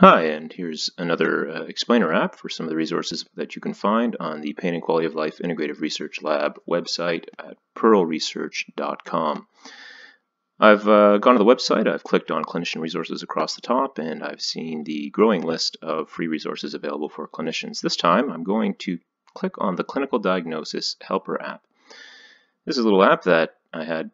Hi, and here's another explainer app for some of the resources that you can find on the Pain and Quality of Life Integrative Research Lab website at pirlresearch.com. I've gone to the website, I've clicked on clinician resources across the top, and I've seen the growing list of free resources available for clinicians. This time, I'm going to click on the Clinical Diagnosis Helper app. This is a little app that I had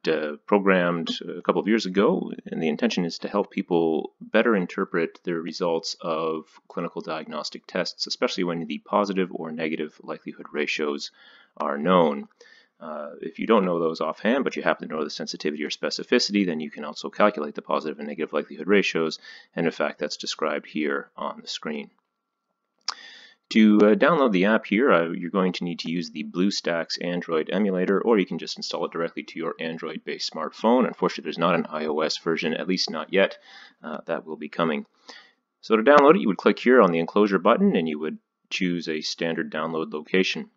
programmed a couple of years ago, and the intention is to help people better interpret their results of clinical diagnostic tests, especially when the positive or negative likelihood ratios are known. If you don't know those offhand, but you happen to know the sensitivity or specificity, then you can also calculate the positive and negative likelihood ratios, and in fact, that's described here on the screen. To download the app here, you're going to need to use the BlueStacks Android emulator, or you can just install it directly to your Android-based smartphone. Unfortunately, there's not an iOS version, at least not yet. That will be coming. So to download it, you would click here on the enclosure button, and you would choose a standard download location.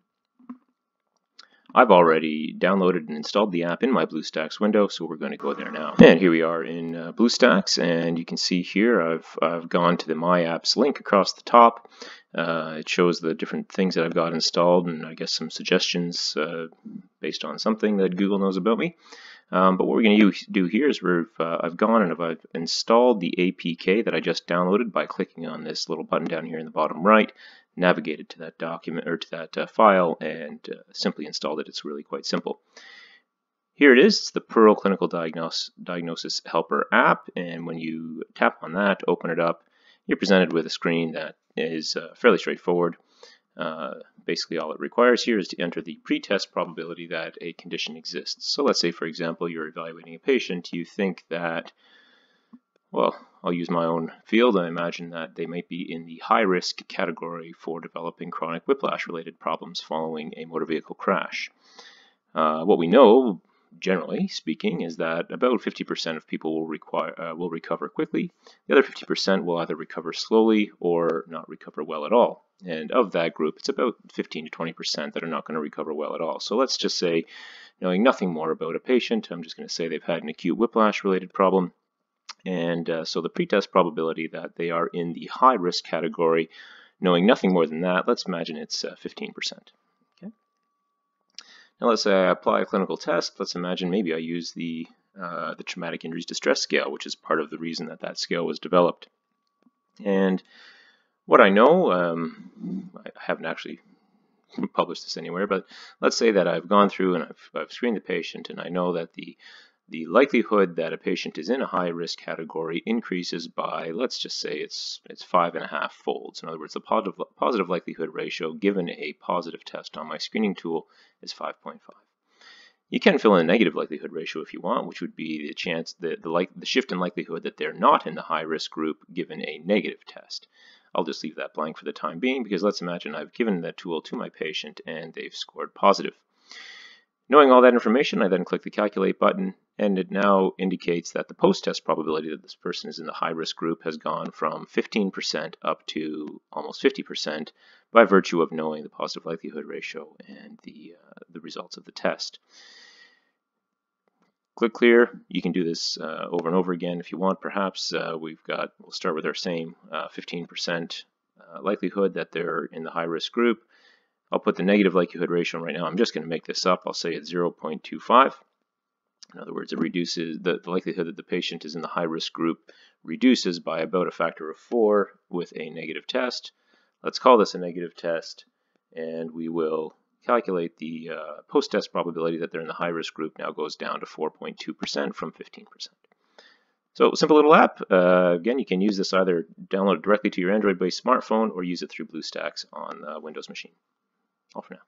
I've already downloaded and installed the app in my BlueStacks window, so we're going to go there now. And here we are in BlueStacks, and you can see here I've gone to the My Apps link across the top. It shows the different things that I've got installed, and I guess some suggestions based on something that Google knows about me. But what we're going to do here is I've gone and I've installed the APK that I just downloaded by clicking on this little button down here in the bottom right, navigated to that document or to that file, and simply installed it. It's really quite simple. Here it is. It's the Pirl Clinical Diagnosis Helper app, and when you tap on that, open it up, you're presented with a screen that is fairly straightforward. Basically, all it requires here is to enter the pretest probability that a condition exists. So let's say, for example, you're evaluating a patient. You think that, well, I'll use my own field. I imagine that they might be in the high-risk category for developing chronic whiplash-related problems following a motor vehicle crash. What we know, generally speaking, is that about 50% of people will recover quickly. The other 50% will either recover slowly or not recover well at all. And of that group, it's about 15 to 20% that are not going to recover well at all. So let's just say, knowing nothing more about a patient, I'm just going to say they've had an acute whiplash-related problem. And so the pretest probability that they are in the high-risk category, knowing nothing more than that, let's imagine it's 15%. Okay. Now let's say I apply a clinical test. Let's imagine maybe I use the Traumatic Injuries Distress Scale, which is part of the reason that that scale was developed. And what I know, I haven't actually published this anywhere, but let's say that I've gone through and I've screened the patient, and I know that the likelihood that a patient is in a high-risk category increases by, let's just say, it's 5.5 folds. In other words, the positive likelihood ratio given a positive test on my screening tool is 5.5. You can fill in the negative likelihood ratio if you want, which would be the chance that the shift in likelihood that they're not in the high-risk group given a negative test. I'll just leave that blank for the time being, because let's imagine I've given that tool to my patient and they've scored positive. Knowing all that information, I then click the Calculate button, and it now indicates that the post-test probability that this person is in the high-risk group has gone from 15% up to almost 50% by virtue of knowing the positive likelihood ratio and the results of the test. Click Clear. You can do this over and over again if you want. Perhaps we'll start with our same 15% likelihood that they're in the high-risk group. I'll put the negative likelihood ratio right now. I'm just going to make this up. I'll say it's 0.25. In other words, it reduces the likelihood that the patient is in the high-risk group reduces by about a factor of 4 with a negative test. Let's call this a negative test, and we will calculate the post-test probability that they're in the high-risk group now goes down to 4.2% from 15%. So, simple little app. Again, you can use this either download it directly to your Android-based smartphone or use it through BlueStacks on a Windows machine. All for now.